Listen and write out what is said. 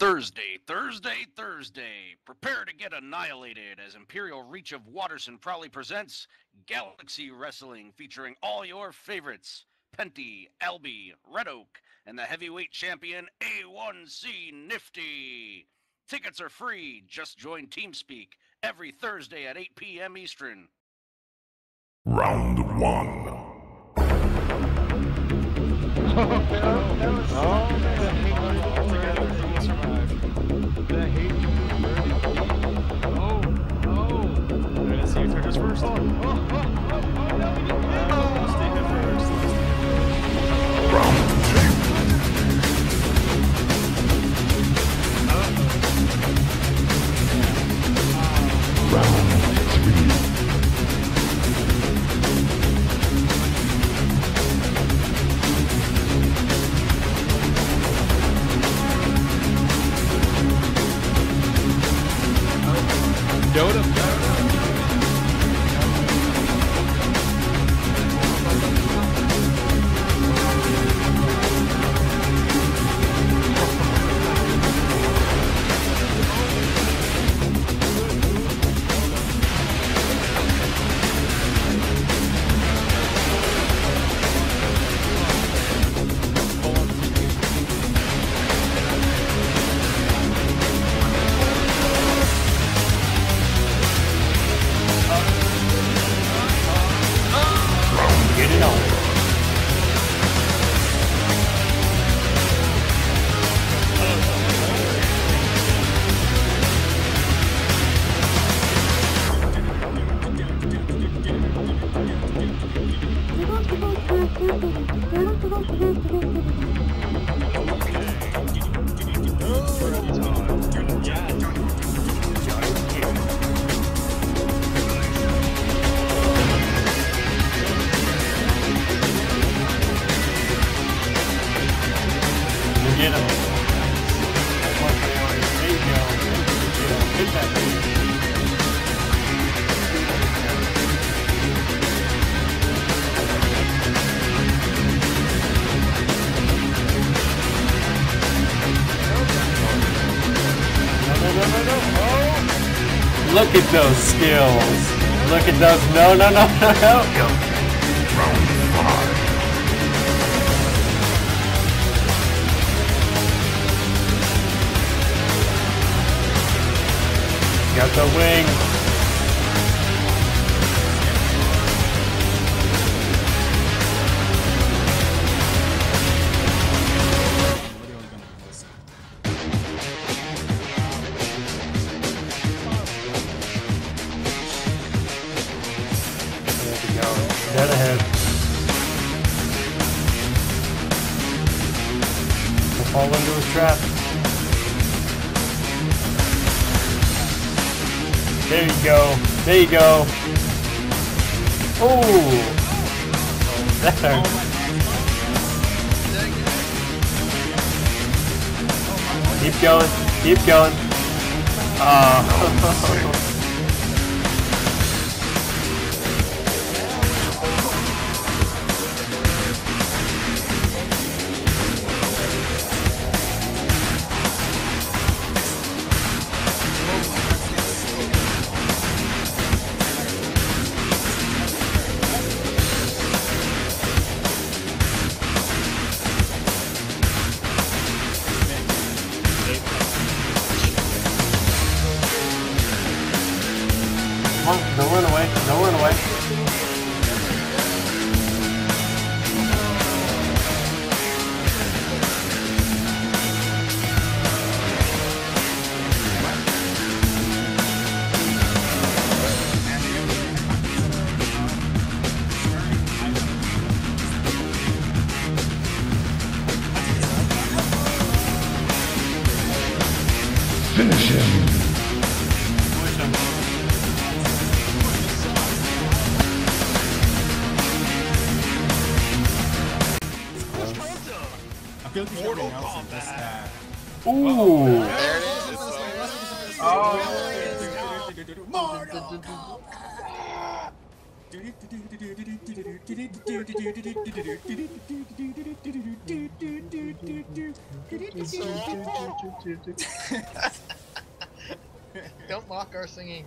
Thursday. Prepare to get annihilated as Imperial Reach of Waterson proudly presents Galaxy Wrestling, featuring all your favorites, Penty, Albie, Red Oak, and the heavyweight champion A1C Nifty. Tickets are free. Just join TeamSpeak every Thursday at 8 p.m. Eastern. Round one. Look at those skills. Look at those. No. Round five. Got the wing. Fall into his trap. There you go. There you go. Oh! There. Keep going. Keep going. Oh. Don't run away, don't run away. Finish him. Mortal Kombat. Ooh. There it is. Oh. Mortal Kombat. Don't mock our singing.